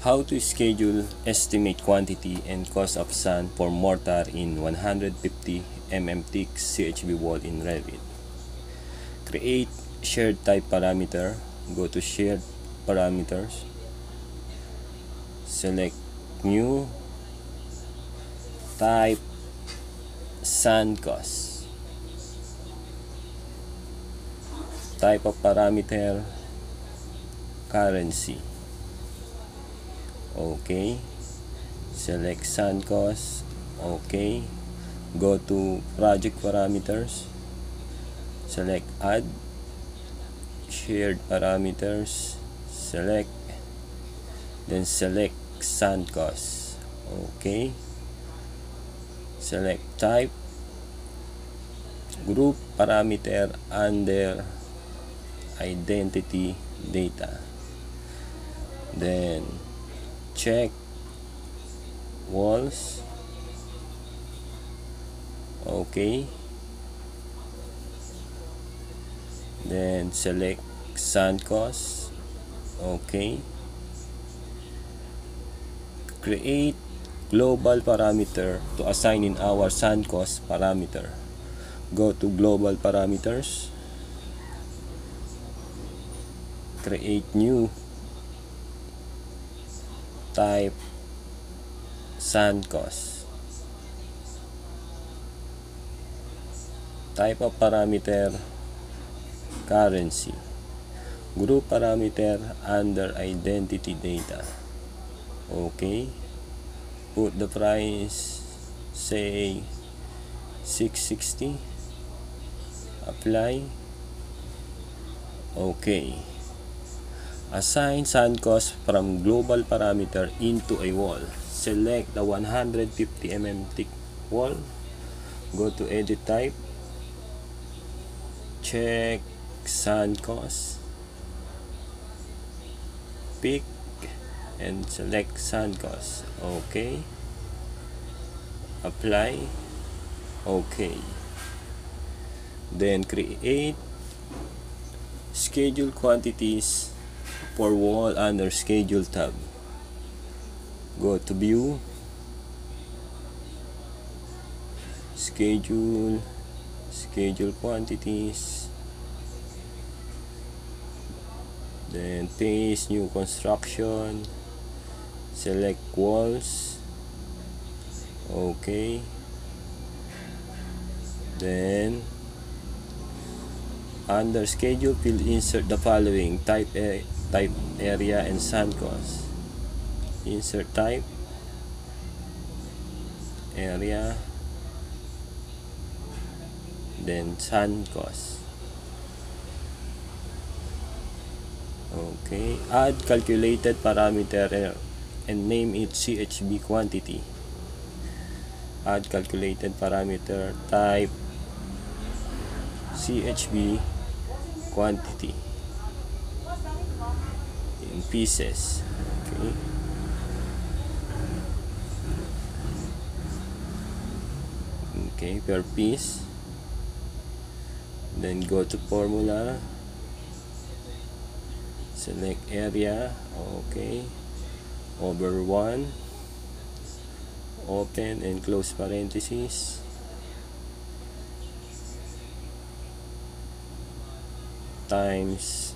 How to schedule, estimate quantity and cost of sand for mortar in 150 mm thick CHB wall in Revit. Create shared type parameter. Go to shared parameters. Select new, type sand cost. Type of parameter, currency. OK, select sand cost. OK, go to project parameters, select add shared parameters, select, then select sand cost. OK, select type, group parameter under identity data, then check walls. OK, then select sand cost. OK, create global parameter to assign in our sand cost parameter. Go to global parameters, create new, type sand cost, type of parameter, currency, group parameter under identity data. OK, put the price, say 660, apply. OK, assign sand cost from global parameter into a wall. Select the 150 mm thick wall. Go to edit type. Check sand cost. Pick and select sand cost. OK. Apply. OK. Then create schedule quantities for wall under schedule tab. Go to view, schedule, schedule quantities, then phase, new construction, select walls. OK, then under schedule field, insert the following: type, area, and sand cost. Insert type, area, then sand cost. OK, add calculated parameter and name it CHB quantity. Add calculated parameter, type CHB quantity in pieces. Okay, okay, per piece. Then go to formula, select area. OK, over 1, open and close parentheses. Times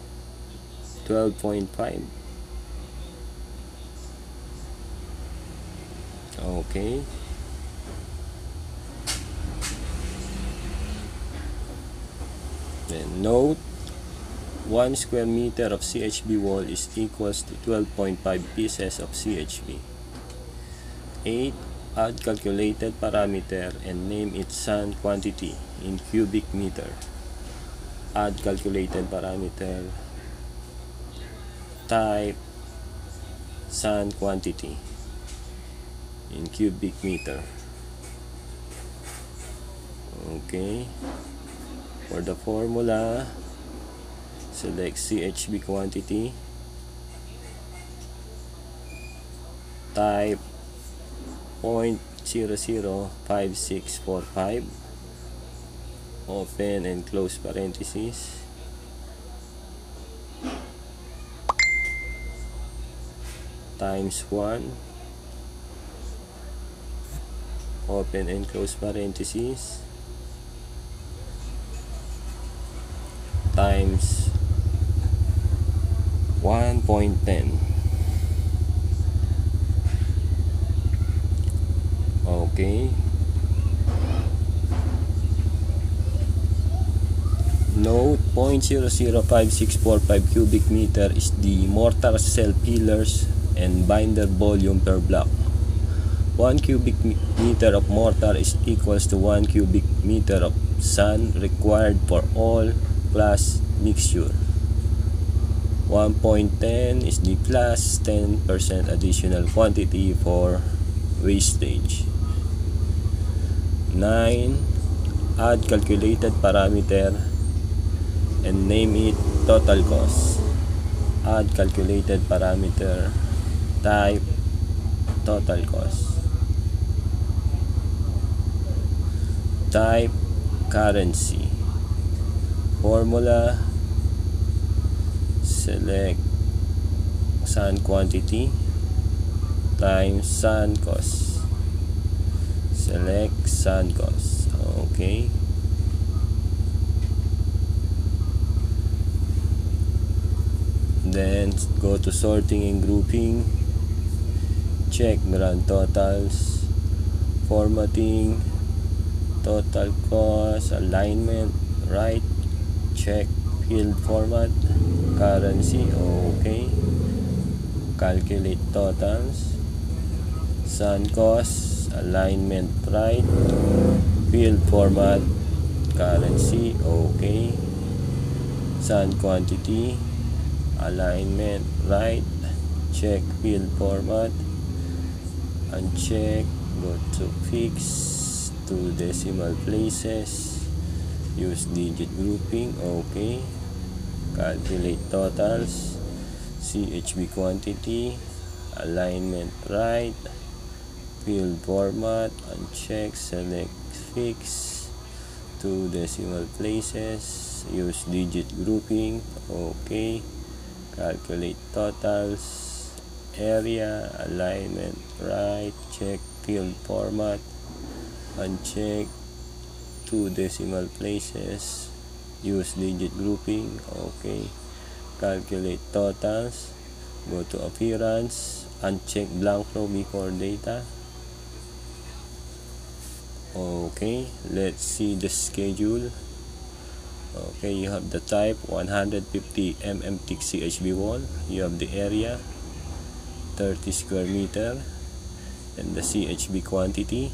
12.5. OK, then note 1 square meter of CHB wall is equals to 12.5 pieces of CHB. 8. Add calculated parameter and name it sand quantity in cubic meter. Add calculated parameter, type sand quantity in cubic meter. OK, for the formula, select CHB quantity, type 0.005645, open and close parentheses, times 1, open and close parentheses, times 1.10. Okay. Note, 0.00564 cubic meter is the mortar cell pillars and binder volume per block. 1 cubic meter of mortar is equals to 1 cubic meter of sand required for all class mixture. 1.10 is the class 10% additional quantity for wastage. 9. Add calculated parameter and name it total cost. Add calculated parameter, type total cost, type currency, formula, select sand quantity times sand cost, select sand cost. Okay. Then go to sorting and grouping, check grand totals, formatting, total cost, alignment, right, check field format, currency, okay, calculate totals, sand cost, alignment, right, field format, currency, okay, sand quantity, alignment, right, check field format, uncheck, go to fix to decimal places, use digit grouping, okay, calculate totals, CHB quantity, alignment, right, field format, uncheck, select fix to decimal places, use digit grouping, okay, calculate totals, area, alignment, right, check field format, uncheck, two decimal places, use digit grouping, okay, calculate totals, go to appearance, uncheck blank row before data. Okay, let's see the schedule. Okay, you have the type 150 mm thick CHB wall, you have the area 30 square meter and the CHB quantity,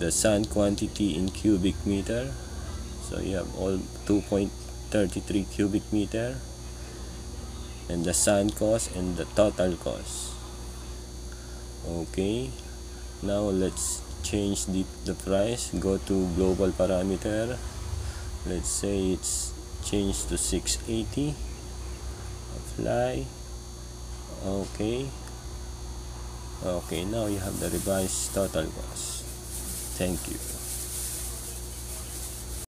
the sand quantity in cubic meter, so you have all 2.33 cubic meter and the sand cost and the total cost. Okay, now let's change the price, go to global parameter, let's say it's changed to 680, apply, okay. Okay, now you have the revised total cost. Thank you.